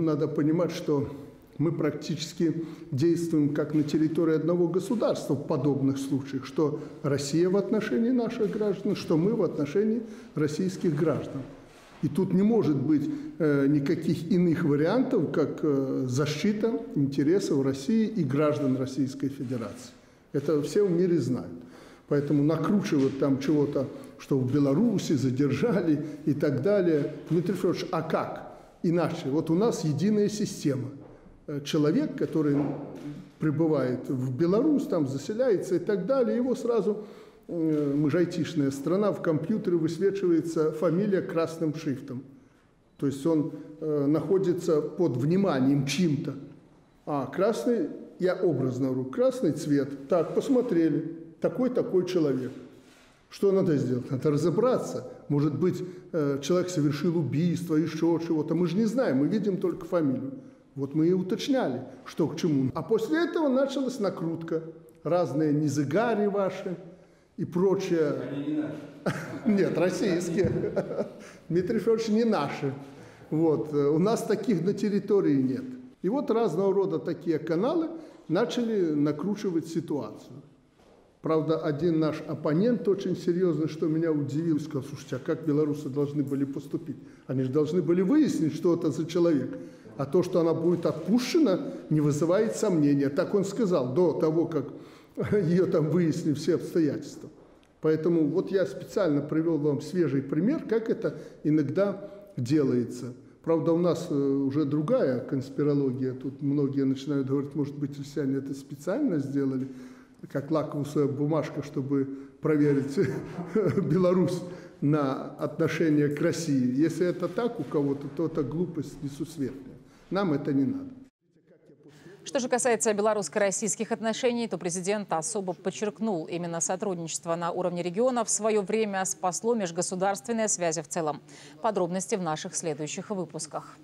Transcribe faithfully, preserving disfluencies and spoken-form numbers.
надо понимать, что мы практически действуем как на территории одного государства в подобных случаях, что Россия в отношении наших граждан, что мы в отношении российских граждан. И тут не может быть э, никаких иных вариантов, как э, защита интересов России и граждан Российской Федерации. Это все в мире знают. Поэтому накручивают там чего-то, что в Беларуси задержали и так далее. Дмитрий Федорович, а как иначе? Вот у нас единая система. Человек, который прибывает в Беларусь, там заселяется и так далее, его сразу... Мы же айтишная страна, в компьютере высвечивается фамилия красным шрифтом. То есть он э, находится под вниманием чьим-то. А красный, я образно говорю, красный цвет. Так, посмотрели, такой-такой человек. Что надо сделать? Надо разобраться. Может быть, э, человек совершил убийство, еще чего-то. Мы же не знаем, мы видим только фамилию. Вот мы и уточняли, что к чему. А после этого началась накрутка. Разные низыгари ваши. И прочее... Они не наши. Нет, российские. Дмитрий Федорович, не наши. Вот. У нас таких на территории нет. И вот разного рода такие каналы начали накручивать ситуацию. Правда, один наш оппонент очень серьезно, что меня удивил, сказал, слушайте, а как белорусы должны были поступить? Они же должны были выяснить, что это за человек. А то, что она будет отпущена, не вызывает сомнения. Так он сказал до того, как... ее там выяснили все обстоятельства. Поэтому вот я специально привел вам свежий пример, как это иногда делается. Правда, у нас уже другая конспирология. Тут многие начинают говорить, может быть, россияне это специально сделали, как лакмусовая бумажка, чтобы проверить Беларусь на отношение к России. Если это так у кого-то, то это глупость несусветная. Нам это не надо. Что же касается белорусско-российских отношений, то президент особо подчеркнул, именно сотрудничество на уровне региона в свое время спасло межгосударственные связи в целом. Подробности в наших следующих выпусках.